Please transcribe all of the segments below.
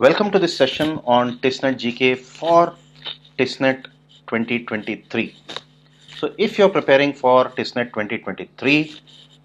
Welcome to this session on TISSNET GK for TISSNET 2023. So if you're preparing for TISSNET 2023,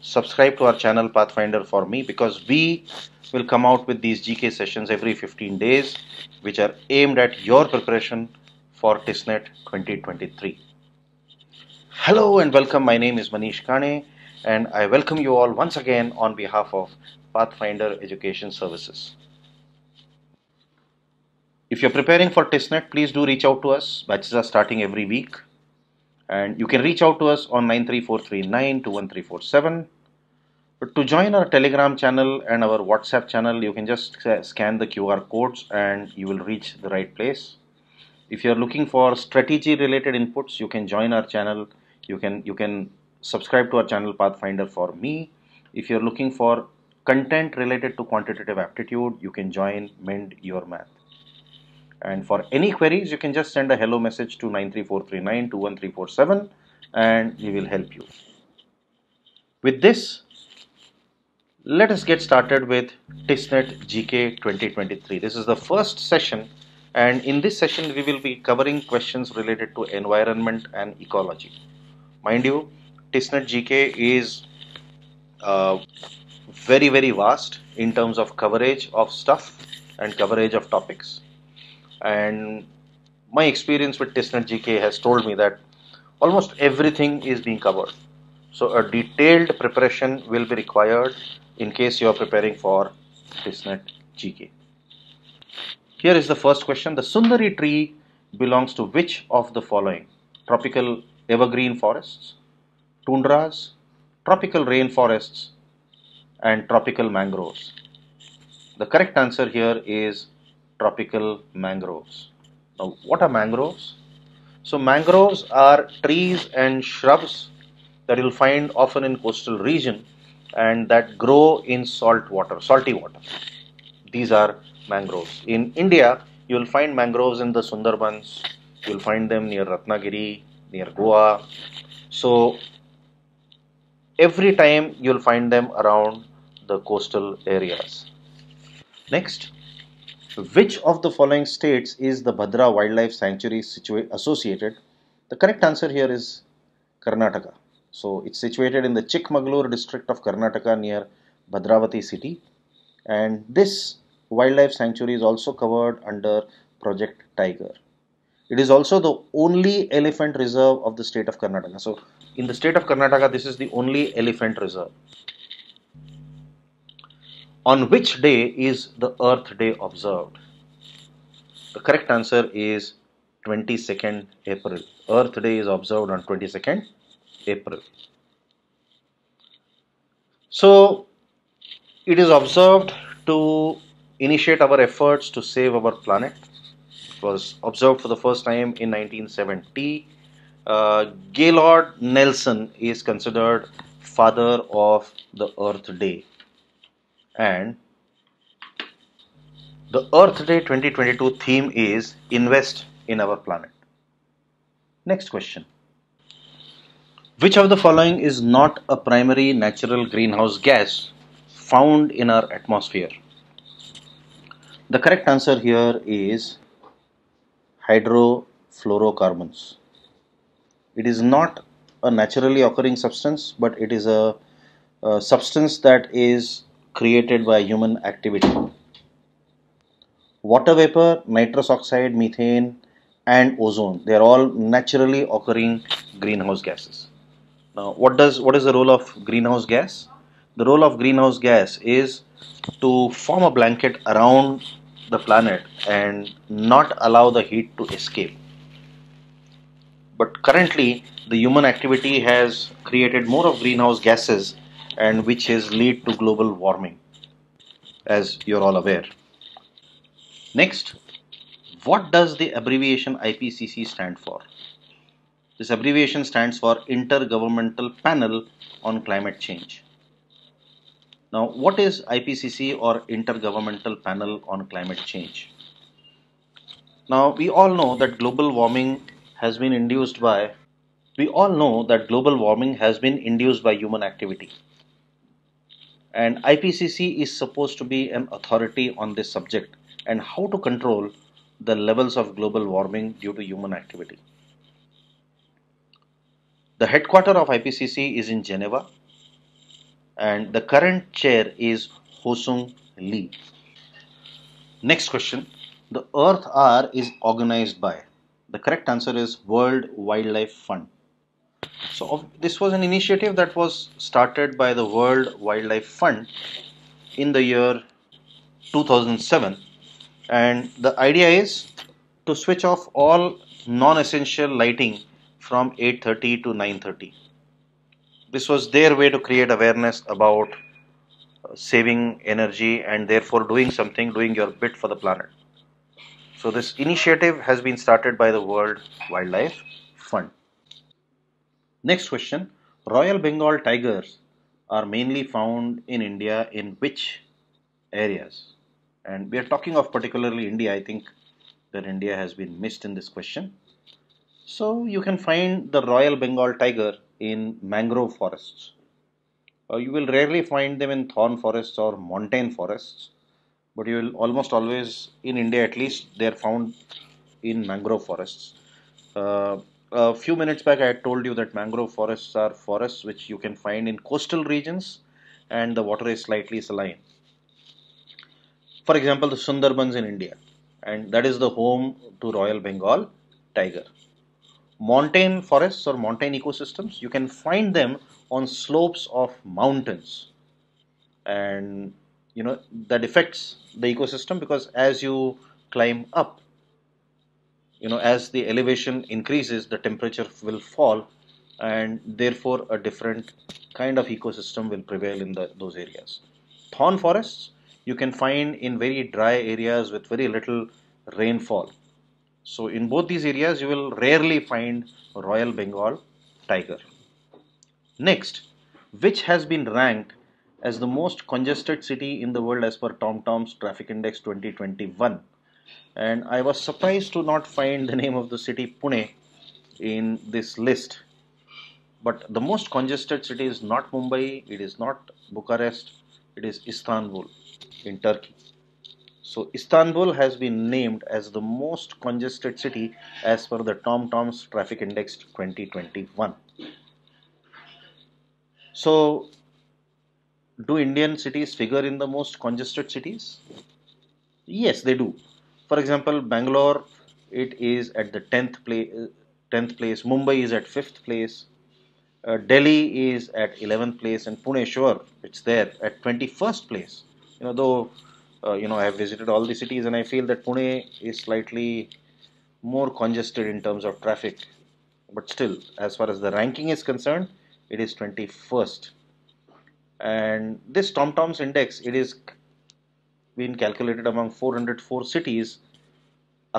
subscribe to our channel Pathfinder for Me, because we will come out with these GK sessions every 15 days, which are aimed at your preparation for TISSNET 2023. Hello and welcome. My name is Manish Kane and I welcome you all once again on behalf of Pathfinder Education Services. If you're preparing for TISSNET, please do reach out to us. Batches are starting every week. And you can reach out to us on 93439-21347. But to join our Telegram channel and our WhatsApp channel, you can just scan the QR codes and you will reach the right place. If you're looking for strategy related inputs, you can join our channel. You can subscribe to our channel Pathfinder for Me. If you're looking for content related to quantitative aptitude, you can join Mend Your Math. And for any queries, you can just send a hello message to 93439-21347 and we will help you. With this, let us get started with TISSNET GK 2023. This is the first session, and in this session we will be covering questions related to environment and ecology. Mind you, TISSNET GK is very, very vast in terms of coverage of stuff and coverage of topics. And my experience with TISSNET GK has told me that almost everything is being covered. So a detailed preparation will be required in case you are preparing for TISSNET GK. Here is the first question. The Sundari tree belongs to which of the following? Tropical evergreen forests, tundras, tropical rainforests, and tropical mangroves. The correct answer here is tropical mangroves. Now, what are mangroves? So mangroves are trees and shrubs that you'll find often in coastal region and that grow in salt water, salty water. These are mangroves. In India, you'll find mangroves in the Sundarbans, you'll find them near Ratnagiri, near Goa. So every time you'll find them around the coastal areas. Next, which of the following states is the Bhadra Wildlife Sanctuary associated? The correct answer here is Karnataka. So it's situated in the Chikmagalur district of Karnataka near Bhadravati city. And this wildlife sanctuary is also covered under Project Tiger. It is also the only elephant reserve of the state of Karnataka. So in the state of Karnataka, this is the only elephant reserve. On which day is the Earth Day observed? The correct answer is 22nd April. Earth Day is observed on 22nd April. So it is observed to initiate our efforts to save our planet. It was observed for the first time in 1970. Gaylord Nelson is considered father of the Earth Day. And the Earth Day 2022 theme is Invest in Our Planet. Next question. Which of the following is not a primary natural greenhouse gas found in our atmosphere? The correct answer here is hydrofluorocarbons. It is not a naturally occurring substance, but it is a substance that is created by human activity. Water vapor, nitrous oxide, methane, and ozone, they are all naturally occurring greenhouse gases. Now, what is the role of greenhouse gas? The role of greenhouse gas is to form a blanket around the planet and not allow the heat to escape. But currently, the human activity has created more of greenhouse gases, and which has led to global warming, as you're all aware. Next, what does the abbreviation IPCC stand for? This abbreviation stands for Intergovernmental Panel on Climate Change. Now, what is IPCC or Intergovernmental Panel on Climate Change? Now, we all know that global warming has been induced by human activity. And IPCC is supposed to be an authority on this subject and how to control the levels of global warming due to human activity. The headquarters of IPCC is in Geneva, and the current chair is Hosung Lee. Next question. The Earth Hour is organized by? The correct answer is World Wildlife Fund. So this was an initiative that was started by the World Wildlife Fund in the year 2007, and the idea is to switch off all non-essential lighting from 8:30 to 9:30. This was their way to create awareness about saving energy and therefore doing something, doing your bit for the planet. So this initiative has been started by the World Wildlife Fund. Next question. Royal Bengal tigers are mainly found in India in which areas? And we are talking of particularly India. I think that India has been missed in this question. So you can find the Royal Bengal tiger in mangrove forests. You will rarely find them in thorn forests or montane forests, but you will almost always, in India at least, they are found in mangrove forests. A few minutes back I had told you that mangrove forests are forests which you can find in coastal regions and the water is slightly saline. For example, the Sundarbans in India, and that is the home to Royal Bengal tiger. Montane forests or montane ecosystems, you can find them on slopes of mountains, and you know that affects the ecosystem because as you climb up, you know, as the elevation increases, the temperature will fall and therefore a different kind of ecosystem will prevail in those areas. Thorn forests you can find in very dry areas with very little rainfall. So in both these areas you will rarely find Royal Bengal tiger. Next, which has been ranked as the most congested city in the world as per TomTom's Traffic Index 2021? And I was surprised to not find the name of the city Pune in this list. But the most congested city is not Mumbai, it is not Bucharest, it is Istanbul in Turkey. So Istanbul has been named as the most congested city as per the TomTom's Traffic Index 2021. So do Indian cities figure in the most congested cities? Yes, they do. For example, Bangalore, it is at the 10th place, Mumbai is at 5th place, Delhi is at 11th place, and Pune, sure, it's there at 21st place. You know, though, I have visited all the cities and I feel that Pune is slightly more congested in terms of traffic. But still, as far as the ranking is concerned, it is 21st. And this TomTom's index, it is been calculated among 404 cities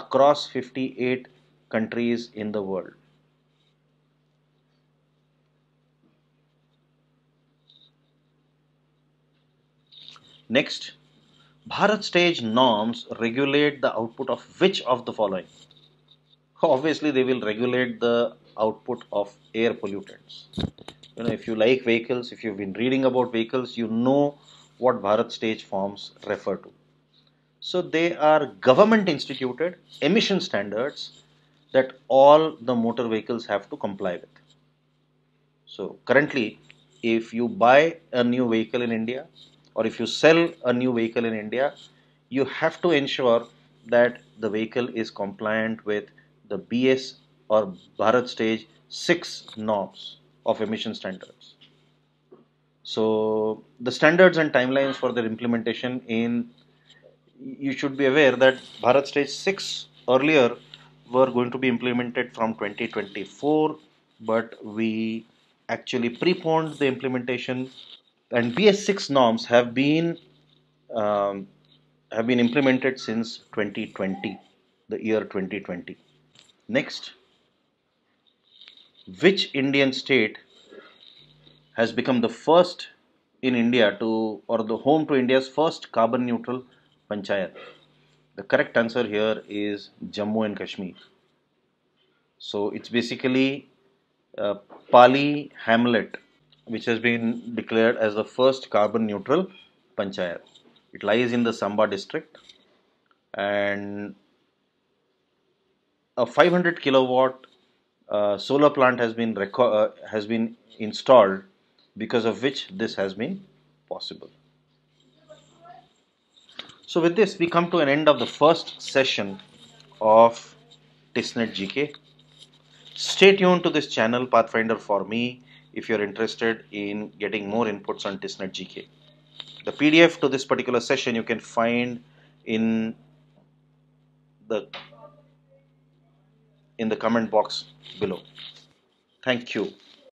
across 58 countries in the world. Next, Bharat Stage norms regulate the output of which of the following? Obviously, they will regulate the output of air pollutants. You know, if you like vehicles, if you've been reading about vehicles, you know what Bharat Stage forms refer to. So they are government instituted emission standards that all the motor vehicles have to comply with. So currently, if you buy a new vehicle in India or if you sell a new vehicle in India, you have to ensure that the vehicle is compliant with the BS or Bharat Stage 6 norms of emission standards. So the standards and timelines for their implementation you should be aware that Bharat Stage 6 earlier were going to be implemented from 2024, but we actually preponed the implementation, and BS6 norms have been implemented since 2020, the year 2020. Next, which Indian state has become the first in India the home to India's first carbon neutral panchayat? The correct answer here is Jammu and Kashmir. So it's basically Pali hamlet which has been declared as the first carbon neutral panchayat. It lies in the Samba district. and a 500 kilowatt solar plant has been installed, because of which this has been possible. So with this, we come to an end of the first session of TISSNET GK. Stay tuned to this channel, Pathfinder for Me, if you're interested in getting more inputs on TISSNET GK. The PDF to this particular session you can find in the comment box below. Thank you.